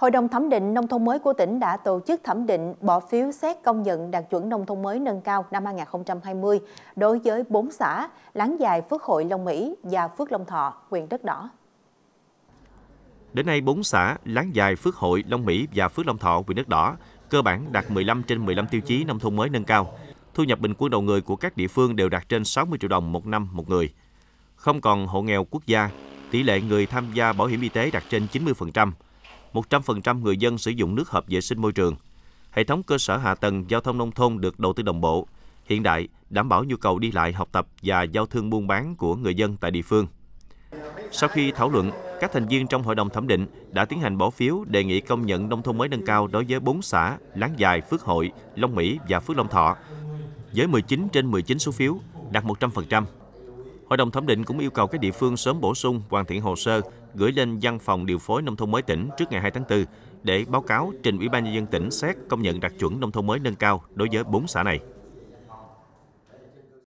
Hội đồng thẩm định nông thôn mới của tỉnh đã tổ chức thẩm định bỏ phiếu xét công nhận đạt chuẩn nông thôn mới nâng cao năm 2020 đối với 4 xã Láng Dài, Phước Hội, Long Mỹ và Phước Long Thọ, huyện Đất Đỏ. Đến nay, 4 xã Láng Dài, Phước Hội, Long Mỹ và Phước Long Thọ, huyện Đất Đỏ cơ bản đạt 15 trên 15 tiêu chí nông thôn mới nâng cao. Thu nhập bình quân đầu người của các địa phương đều đạt trên 60 triệu đồng một năm một người. Không còn hộ nghèo quốc gia, tỷ lệ người tham gia bảo hiểm y tế đạt trên 90%. 100% người dân sử dụng nước hợp vệ sinh môi trường. Hệ thống cơ sở hạ tầng giao thông nông thôn được đầu tư đồng bộ, hiện đại, đảm bảo nhu cầu đi lại, học tập và giao thương buôn bán của người dân tại địa phương. Sau khi thảo luận, các thành viên trong hội đồng thẩm định đã tiến hành bỏ phiếu đề nghị công nhận nông thôn mới nâng cao đối với 4 xã Láng Dài, Phước Hội, Long Mỹ và Phước Long Thọ, với 19 trên 19 số phiếu, đạt 100%. Hội đồng thẩm định cũng yêu cầu các địa phương sớm bổ sung, hoàn thiện hồ sơ, gửi lên Văn phòng điều phối nông thôn mới tỉnh trước ngày 2 tháng 4 để báo cáo trình Ủy ban Nhân dân tỉnh xét công nhận đạt chuẩn nông thôn mới nâng cao đối với 4 xã này.